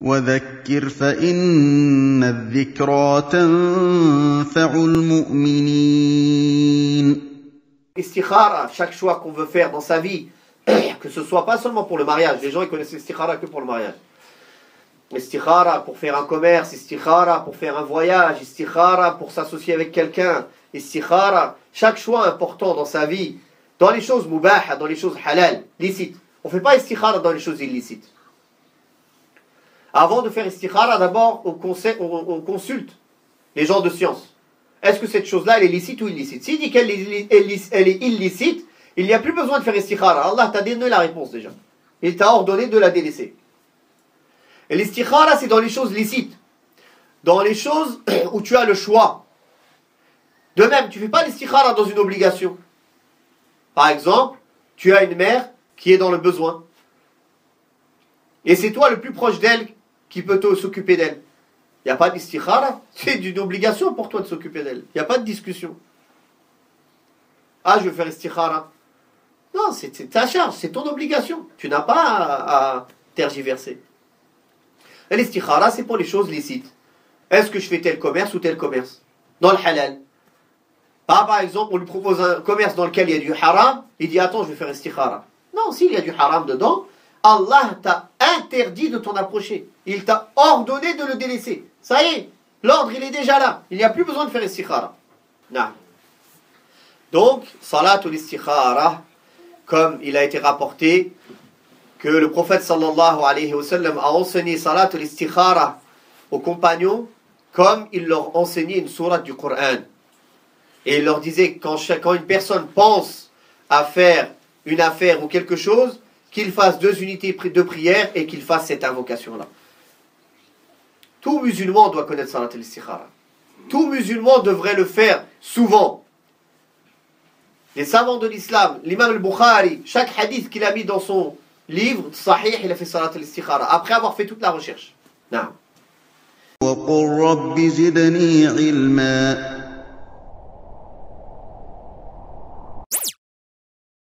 وَذَكِّرْ فَإِنَّ الذِّكْرَى تَنْفَعُ الْمُؤْمِنِينَ. Istikhara, chaque choix qu'on veut faire dans sa vie, que ce soit pas seulement pour le mariage, les gens ils connaissent istikhara que pour le mariage. Istikhara pour faire un commerce, istikhara pour faire un voyage, istikhara pour s'associer avec quelqu'un, istikhara, chaque choix important dans sa vie, dans les choses moubaha, dans les choses halal, licites. On ne fait pas istikhara dans les choses illicites. Avant de faire istikhara, d'abord on consulte les gens de science. Est-ce que cette chose-là, elle est licite ou illicite? S'il dit qu'elle est illicite, il n'y a plus besoin de faire istikhara. Allah t'a donné la réponse déjà. Il t'a ordonné de la délaisser. Et l'istikhara, c'est dans les choses licites. Dans les choses où tu as le choix. De même, tu ne fais pas l'istikhara dans une obligation. Par exemple, tu as une mère qui est dans le besoin. Et c'est toi le plus proche d'elle qui peut s'occuper d'elle. Il n'y a pas d'istikhara, c'est une obligation pour toi de s'occuper d'elle. Il n'y a pas de discussion. Ah, je vais faire istikhara. Non, c'est ta charge, c'est ton obligation. Tu n'as pas à tergiverser. L'istikhara, c'est pour les choses licites. Est-ce que je fais tel commerce ou tel commerce? Dans le halal. Par exemple, on lui propose un commerce dans lequel il y a du haram, il dit, attends, je vais faire istikhara. Non, s'il y a du haram dedans, Allah t'a interdit de t'en approcher. Il t'a ordonné de le délaisser. Ça y est, l'ordre, il est déjà là. Il n'y a plus besoin de faire istikhara. Non. Donc, salat al-istikhara, comme il a été rapporté, que le prophète sallallahu alayhi wa sallam a enseigné salat al-istikhara aux compagnons, comme il leur enseignait une sourate du Coran. Et il leur disait que quand une personne pense à faire une affaire ou quelque chose, qu'il fasse 2 unités de prière et qu'il fasse cette invocation-là. Tout musulman doit connaître salat al-istikhara. Tout musulman devrait le faire souvent. Les savants de l'islam, l'imam al-Bukhari, chaque hadith qu'il a mis dans son livre, sahih, il a fait salat al-istikhara, après avoir fait toute la recherche. Non.